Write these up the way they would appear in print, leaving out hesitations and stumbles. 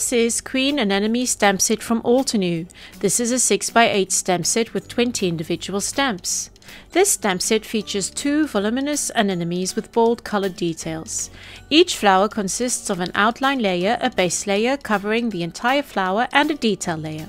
This is Queen Anemone stamp set from Altenew. This is a 6x8 stamp set with 20 individual stamps. This stamp set features two voluminous anemones with bold colored details. Each flower consists of an outline layer, a base layer covering the entire flower, and a detail layer.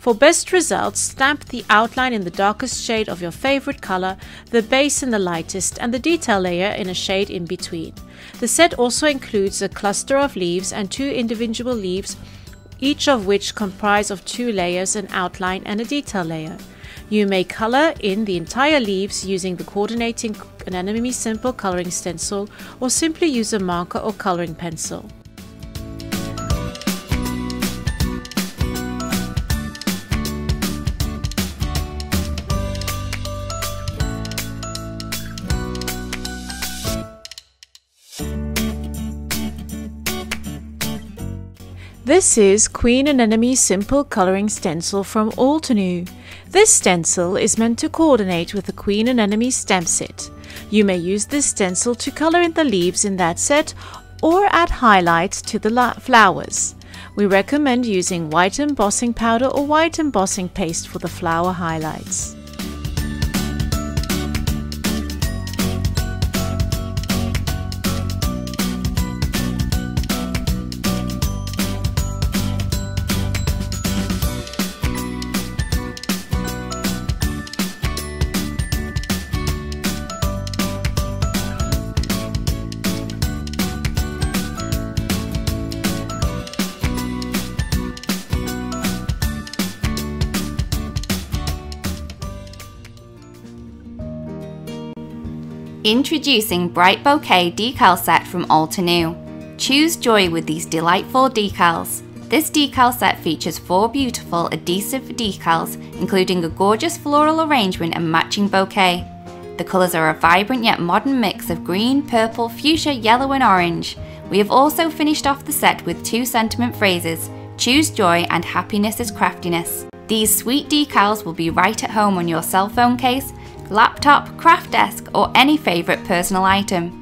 For best results, stamp the outline in the darkest shade of your favorite color, the base in the lightest, and the detail layer in a shade in between. The set also includes a cluster of leaves and two individual leaves, each of which comprise of two layers, an outline and a detail layer. You may color in the entire leaves using the coordinating Anemone simple coloring stencil, or simply use a marker or coloring pencil. This is Queen Anemone Simple Colouring Stencil from Altenew. This stencil is meant to coordinate with the Queen Anemone stamp set. You may use this stencil to colour in the leaves in that set or add highlights to the flowers. We recommend using white embossing powder or white embossing paste for the flower highlights. Introducing Bright Bouquet decal set from Altenew. Choose joy with these delightful decals. This decal set features four beautiful adhesive decals, including a gorgeous floral arrangement and matching bouquet. The colours are a vibrant yet modern mix of green, purple, fuchsia, yellow and orange. We have also finished off the set with two sentiment phrases, choose joy and happiness is craftiness. These sweet decals will be right at home on your cell phone case, laptop, craft desk, or any favourite personal item.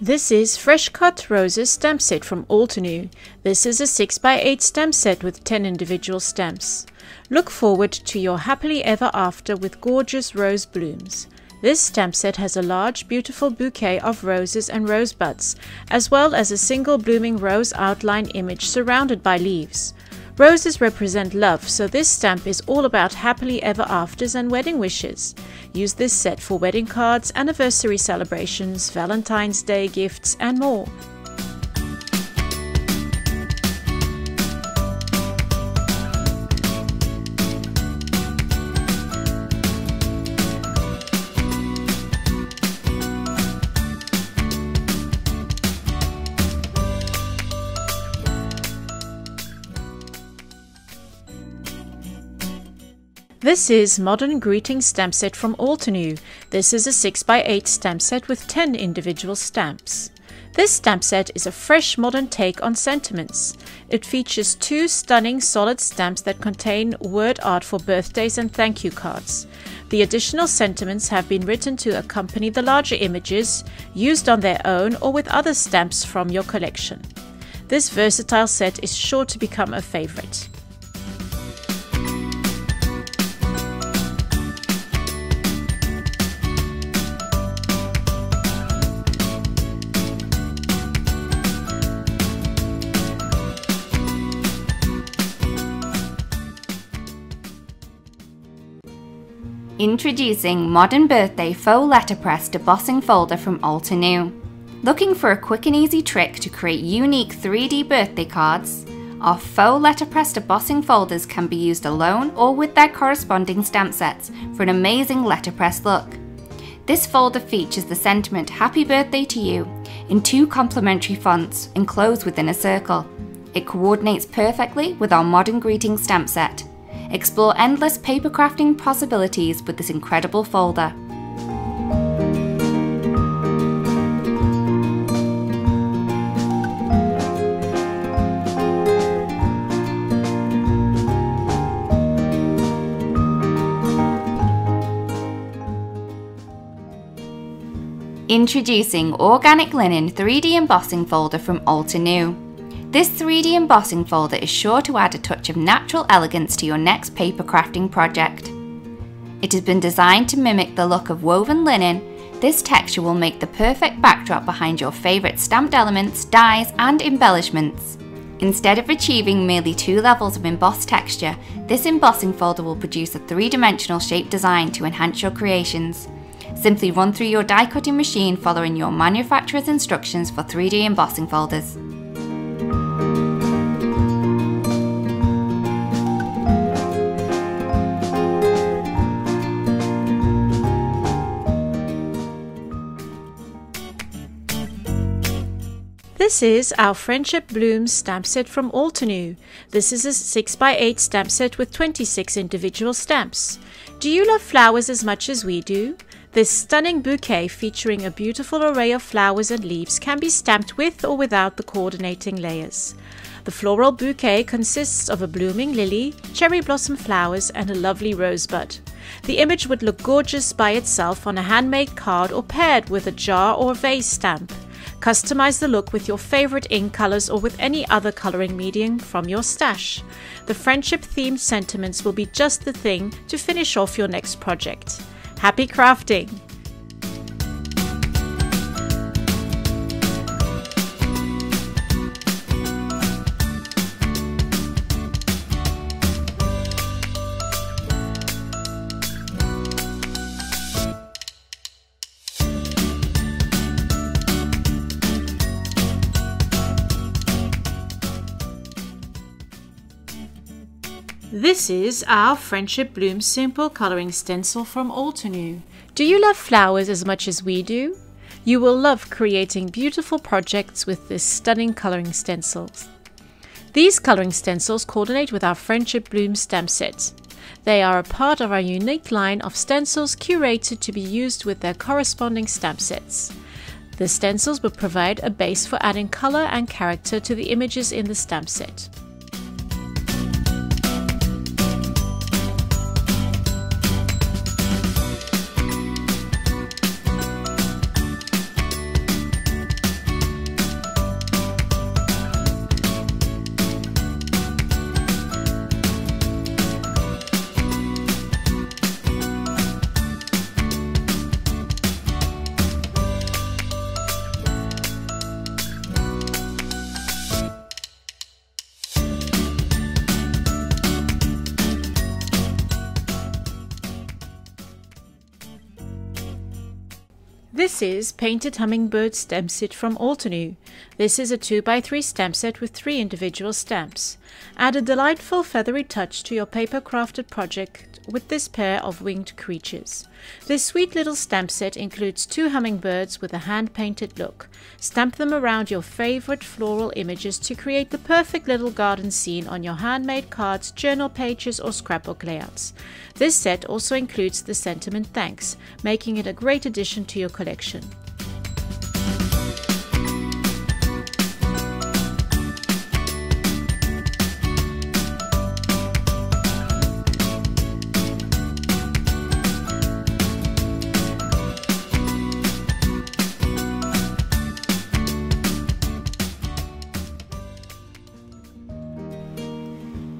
This is Fresh Cut Roses stamp set from Altenew. This is a 6x8 stamp set with 10 individual stamps. Look forward to your happily ever after with gorgeous rose blooms. This stamp set has a large, beautiful bouquet of roses and rosebuds, as well as a single blooming rose outline image surrounded by leaves. Roses represent love, so this stamp is all about happily ever afters and wedding wishes. Use this set for wedding cards, anniversary celebrations, Valentine's Day gifts, and more. This is Modern Greeting stamp set from Altenew. This is a 6x8 stamp set with 10 individual stamps. This stamp set is a fresh modern take on sentiments. It features two stunning solid stamps that contain word art for birthdays and thank you cards. The additional sentiments have been written to accompany the larger images, used on their own or with other stamps from your collection. This versatile set is sure to become a favorite. Introducing Modern Birthday Faux Letterpress Debossing Folder from Altenew. Looking for a quick and easy trick to create unique 3D birthday cards? Our faux letterpress debossing folders can be used alone or with their corresponding stamp sets for an amazing letterpress look. This folder features the sentiment Happy Birthday to You in two complementary fonts enclosed within a circle. It coordinates perfectly with our Modern Greeting stamp set. Explore endless paper crafting possibilities with this incredible folder. Introducing Organic Linen 3D Embossing Folder from Altenew. This 3D embossing folder is sure to add a touch of natural elegance to your next paper crafting project. It has been designed to mimic the look of woven linen. This texture will make the perfect backdrop behind your favourite stamped elements, dies and embellishments. Instead of achieving merely two levels of embossed texture, this embossing folder will produce a three-dimensional shape design to enhance your creations. Simply run through your die cutting machine following your manufacturer's instructions for 3D embossing folders. This is Our Friendship Blooms stamp set from Altenew. This is a 6x8 stamp set with 26 individual stamps. Do you love flowers as much as we do? This stunning bouquet featuring a beautiful array of flowers and leaves can be stamped with or without the coordinating layers. The floral bouquet consists of a blooming lily, cherry blossom flowers and a lovely rosebud. The image would look gorgeous by itself on a handmade card or paired with a jar or vase stamp. Customize the look with your favorite ink colors or with any other coloring medium from your stash. The friendship-themed sentiments will be just the thing to finish off your next project. Happy crafting! This is Our Friendship Blooms Simple Colouring Stencil from Altenew. Do you love flowers as much as we do? You will love creating beautiful projects with this stunning colouring stencils. These colouring stencils coordinate with our Friendship Blooms stamp sets. They are a part of our unique line of stencils curated to be used with their corresponding stamp sets. The stencils will provide a base for adding colour and character to the images in the stamp set. This is Painted Hummingbird stamp set from Altenew. This is a 2x3 stamp set with 3 individual stamps. Add a delightful feathery touch to your paper crafted project with this pair of winged creatures. This sweet little stamp set includes 2 hummingbirds with a hand painted look. Stamp them around your favorite floral images to create the perfect little garden scene on your handmade cards, journal pages or scrapbook layouts. This set also includes the sentiment thanks, making it a great addition to your collection.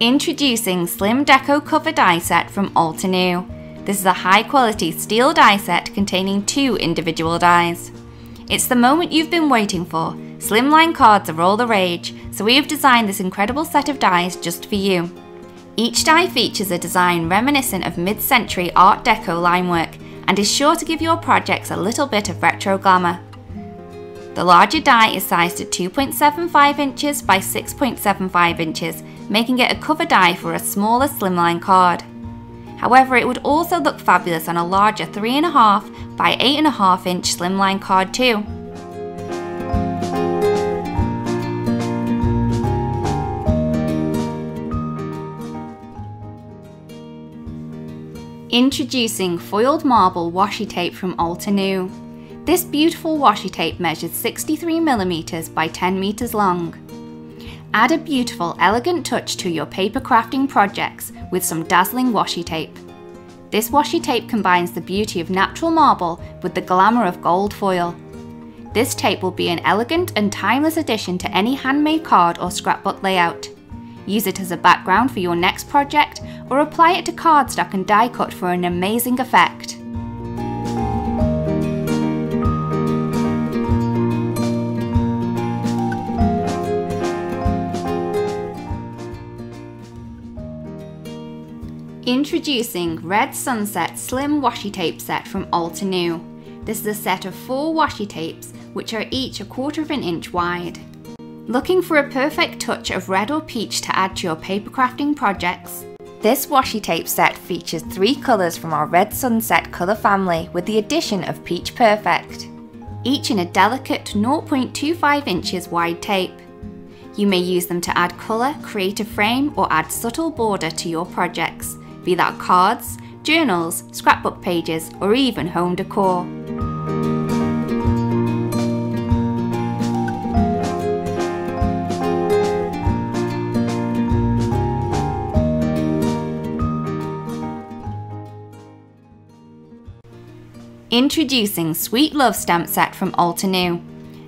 Introducing Slim Deco Cover Die Set from Altenew. This is a high-quality steel die set containing 2 individual dies. It's the moment you've been waiting for. Slimline cards are all the rage, so we have designed this incredible set of dies just for you. Each die features a design reminiscent of mid-century Art Deco line work and is sure to give your projects a little bit of retro glamour. The larger die is sized at 2.75 inches by 6.75 inches, making it a cover die for a smaller slimline card. However, it would also look fabulous on a larger 3.5 by 8.5 inch slimline card too. Introducing Foiled Marble Washi Tape from Altenew. This beautiful washi tape measures 63mm by 10m long. Add a beautiful, elegant touch to your paper crafting projects with some dazzling washi tape. This washi tape combines the beauty of natural marble with the glamour of gold foil, This tape will be an elegant and timeless addition to any handmade card or scrapbook layout. Use it as a background for your next project or apply it to cardstock and die cut for an amazing effect. Introducing Red Sunset Slim Washi Tape Set from Altenew. This is a set of 4 washi tapes which are each 1/4 inch wide. Looking for a perfect touch of red or peach to add to your paper crafting projects? This washi tape set features 3 colours from our Red Sunset colour family with the addition of Peach Perfect, each in a delicate 0.25 inches wide tape. You may use them to add colour, create a frame or add subtle border to your projects, be that cards, journals, scrapbook pages, or even home decor. Introducing Sweet Love Stamp Set from Altenew.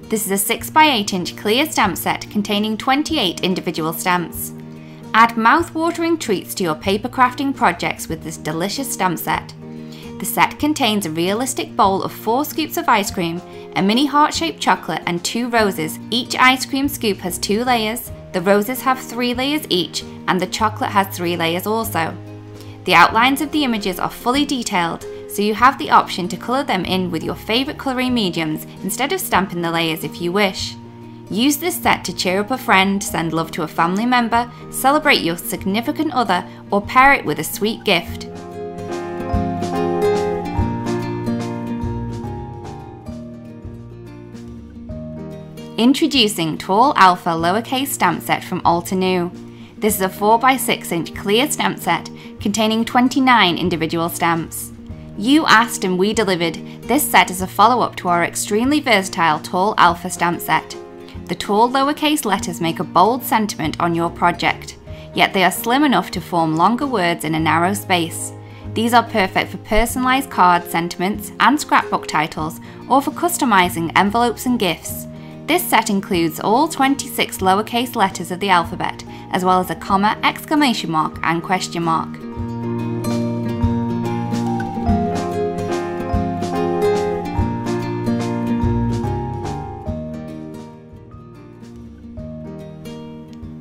This is a 6x8 inch clear stamp set containing 28 individual stamps. Add mouth-watering treats to your paper crafting projects with this delicious stamp set. The set contains a realistic bowl of 4 scoops of ice cream, a mini heart-shaped chocolate and 2 roses. Each ice cream scoop has 2 layers, the roses have 3 layers each and the chocolate has 3 layers also. The outlines of the images are fully detailed, so you have the option to colour them in with your favourite colouring mediums instead of stamping the layers if you wish. Use this set to cheer up a friend, send love to a family member, celebrate your significant other, or pair it with a sweet gift. Introducing Tall Alpha Lowercase Stamp Set from Altenew. This is a 4x6 inch clear stamp set containing 29 individual stamps. You asked and we delivered. This set is a follow-up to our extremely versatile Tall Alpha Stamp Set. The tall lowercase letters make a bold sentiment on your project, yet they are slim enough to form longer words in a narrow space. These are perfect for personalised card sentiments and scrapbook titles, or for customising envelopes and gifts. This set includes all 26 lowercase letters of the alphabet, as well as a comma, exclamation mark and question mark.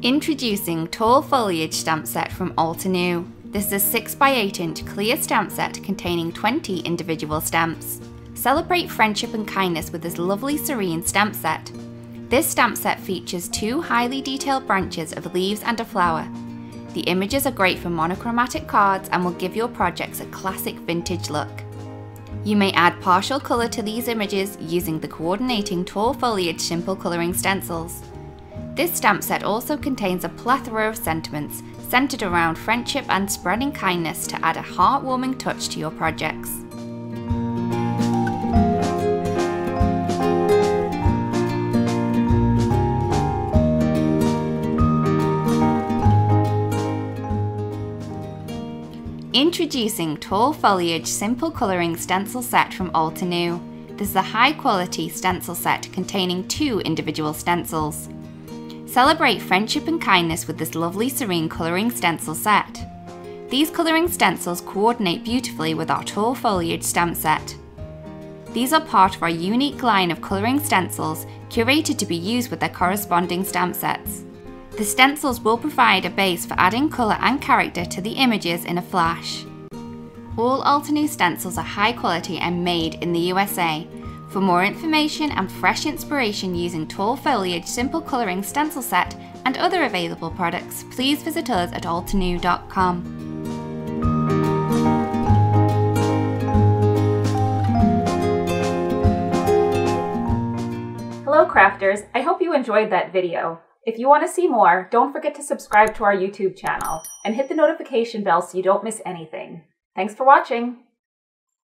Introducing Tall Foliage Stamp Set from Altenew. This is a 6x8 inch clear stamp set containing 20 individual stamps. Celebrate friendship and kindness with this lovely serene stamp set. This stamp set features 2 highly detailed branches of leaves and a flower. The images are great for monochromatic cards and will give your projects a classic vintage look. You may add partial colour to these images using the coordinating Tall Foliage Simple Colouring Stencils. This stamp set also contains a plethora of sentiments centered around friendship and spreading kindness to add a heartwarming touch to your projects. Introducing Tall Foliage Simple Colouring Stencil Set from Altenew. This is a high quality stencil set containing 2 individual stencils. Celebrate friendship and kindness with this lovely serene colouring stencil set. These colouring stencils coordinate beautifully with our Tall Foliage stamp set. These are part of our unique line of colouring stencils curated to be used with their corresponding stamp sets. The stencils will provide a base for adding colour and character to the images in a flash. All Altenew stencils are high quality and made in the USA. For more information and fresh inspiration using Tall Foliage Simple Colouring Stencil Set and other available products, please visit us at altenew.com. Hello crafters, I hope you enjoyed that video. If you want to see more, don't forget to subscribe to our YouTube channel and hit the notification bell so you don't miss anything. Thanks for watching!